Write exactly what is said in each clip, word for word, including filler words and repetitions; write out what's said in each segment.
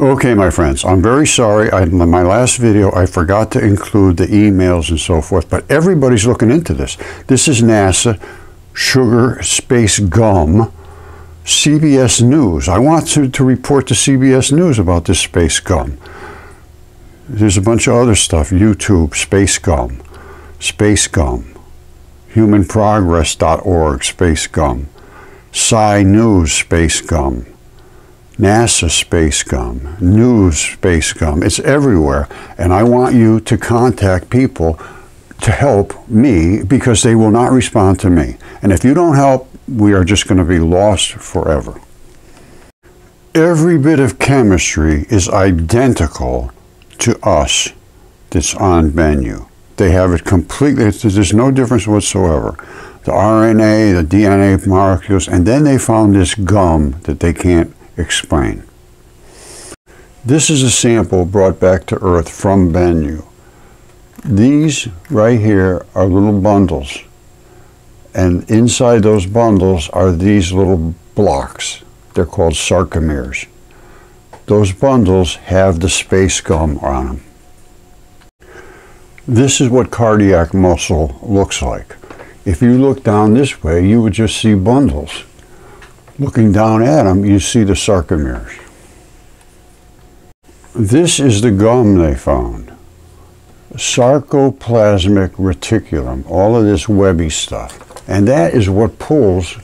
Okay, my friends, I'm very sorry. I, in my last video, I forgot to include the emails and so forth, but everybody's looking into this. This is NASA, sugar, space gum, C B S News. I want to, to report to C B S News about this space gum. There's a bunch of other stuff, YouTube, space gum, space gum, human progress dot org, space gum, Sci News, space gum, NASA space gum, news space gum. It's everywhere, and I want you to contact people to help me, because they will not respond to me. And if you don't help, we are just going to be lost forever. Every bit of chemistry is identical to us that's on Bennu. They have it completely. It's, there's no difference whatsoever. The R N A, the D N A molecules, and then they found this gum that they can't explain. This is a sample brought back to Earth from Bennu. These right here are little bundles, and inside those bundles are these little blocks. They're called sarcomeres. Those bundles have the space gum on them. This is what cardiac muscle looks like. If you look down this way, you would just see bundles. Looking down at them, you see the sarcomeres. This is the gum they found. Sarcoplasmic reticulum, all of this webby stuff. And that is what pulls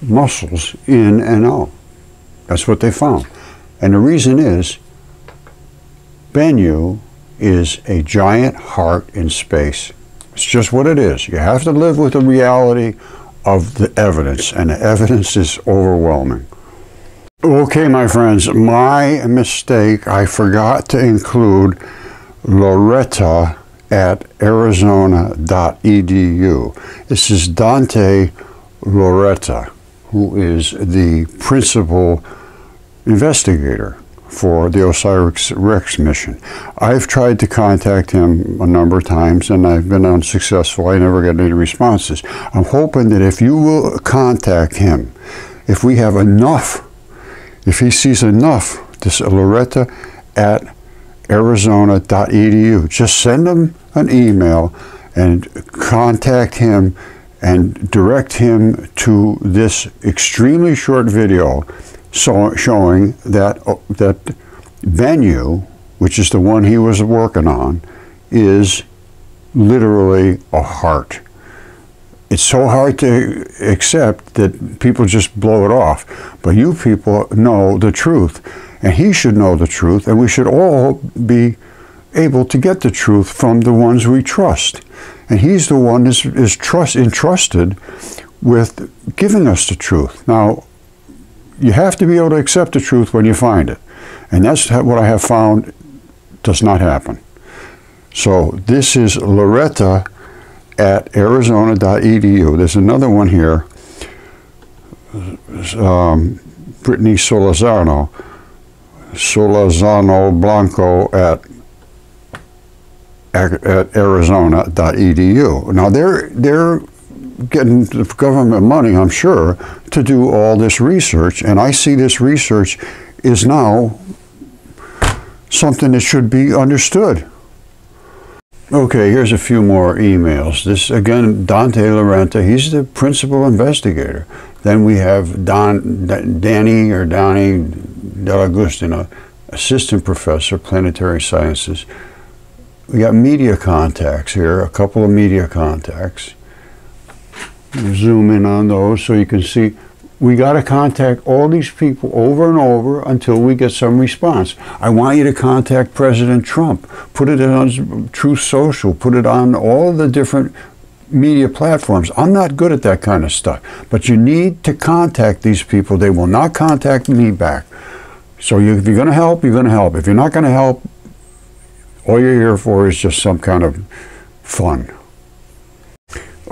muscles in and out. That's what they found. And the reason is, Bennu is a giant heart in space. It's just what it is. You have to live with the reality of the evidence, and the evidence is overwhelming. Okay, my friends, my mistake. I forgot to include Lauretta at arizona dot e d u. This is Dante Lauretta, who is the principal investigator for the OSIRIS-REx mission. I've tried to contact him a number of times, and I've been unsuccessful. I never get any responses. I'm hoping that if you will contact him, if we have enough, if he sees enough, this Lauretta at arizona dot e d u, just send him an email and contact him and direct him to this extremely short video. So showing that uh, that Bennu, which is the one he was working on, is literally a heart. It's so hard to accept that people just blow it off, but you people know the truth, and he should know the truth, and we should all be able to get the truth from the ones we trust. And he's the one that is trust entrusted with giving us the truth. Now, you have to be able to accept the truth when you find it. And that's what I have found does not happen. So this is Lauretta at arizona dot e d u. There's another one here, um, Brittany Solazano, Solazano Blanco at, at, at arizona dot e d u. Now they're, they're getting the government money, I'm sure, to do all this research, and I see this research is now something that should be understood. Okay, here's a few more emails. This, again, Dante Lauretta, he's the principal investigator. Then we have Don, Danny or Donnie Dell'Agostino, assistant professor, planetary sciences. We got media contacts here, a couple of media contacts. Zoom in on those so you can see. We got to contact all these people over and over until we get some response. I want you to contact President Trump. Put it on Truth Social. Put it on all the different media platforms. I'm not good at that kind of stuff, but you need to contact these people. They will not contact me back. So you, if you're going to help, you're going to help. If you're not going to help, all you're here for is just some kind of fun.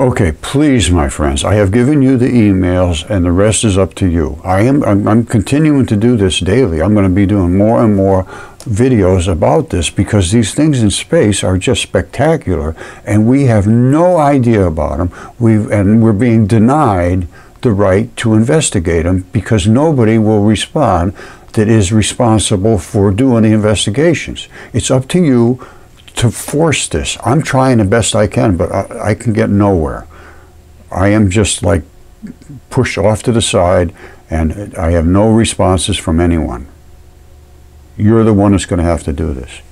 Okay, please, my friends, I have given you the emails, and the rest is up to you. I am, I'm, I'm continuing to do this daily. I'm going to be doing more and more videos about this, because these things in space are just spectacular, and we have no idea about them. We've, and we're being denied the right to investigate them because nobody will respond that is responsible for doing the investigations. It's up to you to force this. I'm trying the best I can, but I, I can get nowhere. I am just like pushed off to the side, and I have no responses from anyone. You're the one that's going to have to do this.